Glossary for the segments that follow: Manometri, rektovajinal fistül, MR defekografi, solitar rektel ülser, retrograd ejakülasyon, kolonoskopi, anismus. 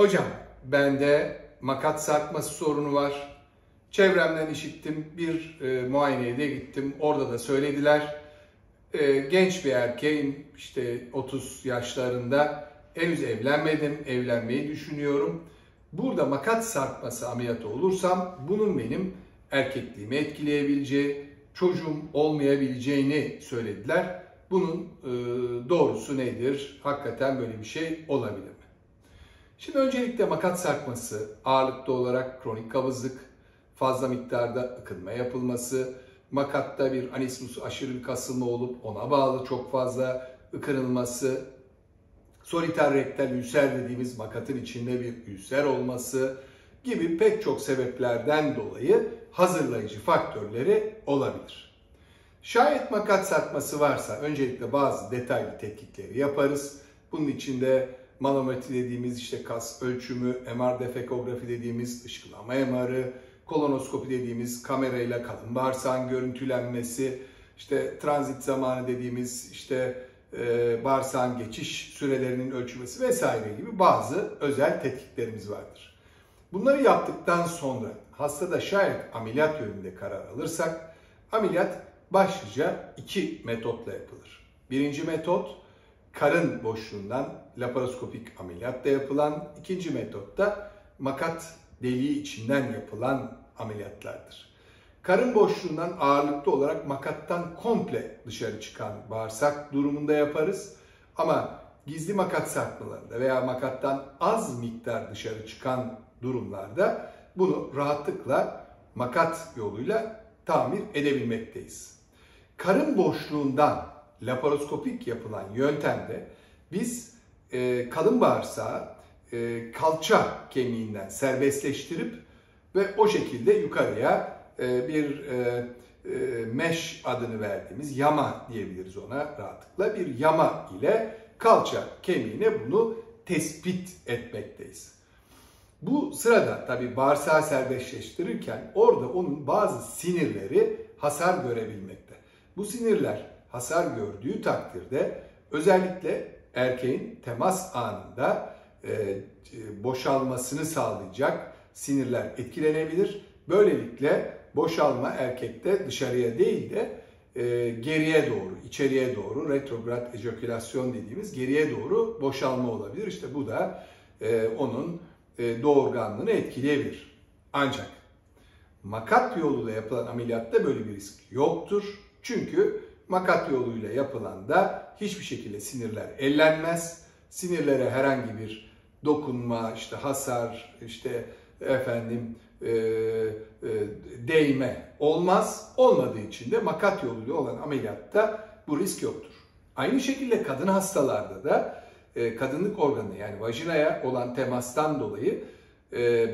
Hocam bende makat sarkması sorunu var. Çevremden işittim, bir muayeneye de gittim. Orada da söylediler. Genç bir erkeğim, işte 30 yaşlarında, henüz evlenmedim, evlenmeyi düşünüyorum. Burada makat sarkması ameliyatı olursam bunun benim erkekliğimi etkileyebileceği, çocuğum olmayabileceğini söylediler. Bunun doğrusu nedir? Hakikaten böyle bir şey olabilir mi? Şimdi öncelikle makat sarkması ağırlıklı olarak kronik kabızlık, fazla miktarda akınma yapılması, makatta bir anismus aşırı bir kasılma olup ona bağlı çok fazla ıkınılması, solitar rektel ülser dediğimiz makatın içinde bir ülser olması gibi pek çok sebeplerden dolayı hazırlayıcı faktörleri olabilir. Şayet makat sarkması varsa öncelikle bazı detaylı tetkikleri yaparız. Bunun içinde manometri dediğimiz işte kas ölçümü, MR defekografi dediğimiz ışıklama MR'ı, kolonoskopi dediğimiz kamerayla kalın bağırsağın görüntülenmesi, işte transit zamanı dediğimiz işte bağırsağın geçiş sürelerinin ölçülmesi vesaire gibi bazı özel tetkiklerimiz vardır. Bunları yaptıktan sonra hastada şayet ameliyat yönünde karar alırsak, ameliyat başlıca iki metotla yapılır. Birinci metot karın boşluğundan laparoskopik ameliyatla yapılan, ikinci metot da makat deliği içinden yapılan ameliyatlardır. Karın boşluğundan ağırlıklı olarak makattan komple dışarı çıkan bağırsak durumunda yaparız. Ama gizli makat sarkmalarında veya makattan az miktar dışarı çıkan durumlarda bunu rahatlıkla makat yoluyla tamir edebilmekteyiz. Karın boşluğundan laparoskopik yapılan yöntemde biz kalın bağırsağı kalça kemiğinden serbestleştirip ve o şekilde yukarıya bir mesh adını verdiğimiz yama diyebiliriz ona rahatlıkla. Bir yama ile kalça kemiğine bunu tespit etmekteyiz. Bu sırada tabi bağırsağı serbestleştirirken orada onun bazı sinirleri hasar görebilmekte. Bu sinirler hasar gördüğü takdirde özellikle erkeğin temas anında boşalmasını sağlayacak sinirler etkilenebilir. Böylelikle boşalma erkekte dışarıya değil de geriye doğru, içeriye doğru retrograd ejakülasyon dediğimiz geriye doğru boşalma olabilir. İşte bu da onun doğurganlığını etkileyebilir. Ancak makat yoluyla yapılan ameliyatta böyle bir risk yoktur. Çünkü makat yoluyla yapılan da hiçbir şekilde sinirler ellenmez. Sinirlere herhangi bir dokunma, işte hasar, işte efendim değme olmaz. Olmadığı için de makat yoluyla olan ameliyatta bu risk yoktur. Aynı şekilde kadın hastalarda da kadınlık organı yani vajinaya olan temastan dolayı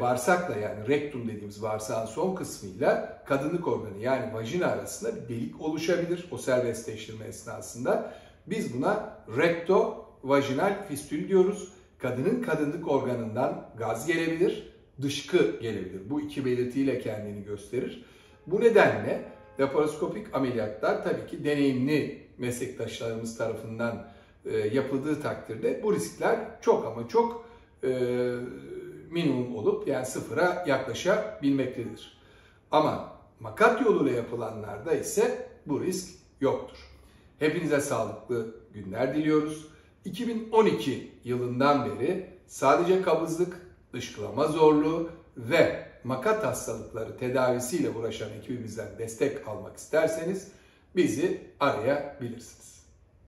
bağırsakla yani rektum dediğimiz bağırsağın son kısmıyla kadınlık organı yani vajina arasında bir delik oluşabilir o serbestleştirme esnasında. Biz buna rektovajinal fistül diyoruz. Kadının kadınlık organından gaz gelebilir, dışkı gelebilir. Bu iki belirtiyle kendini gösterir. Bu nedenle laparoskopik ameliyatlar tabii ki deneyimli meslektaşlarımız tarafından yapıldığı takdirde bu riskler çok ama çok minimum olup yani sıfıra yaklaşabilmektedir. Ama makat yoluyla yapılanlarda ise bu risk yoktur. Hepinize sağlıklı günler diliyoruz. 2012 yılından beri sadece kabızlık, dışkılama zorluğu ve makat hastalıkları tedavisiyle uğraşan ekibimizden destek almak isterseniz bizi arayabilirsiniz.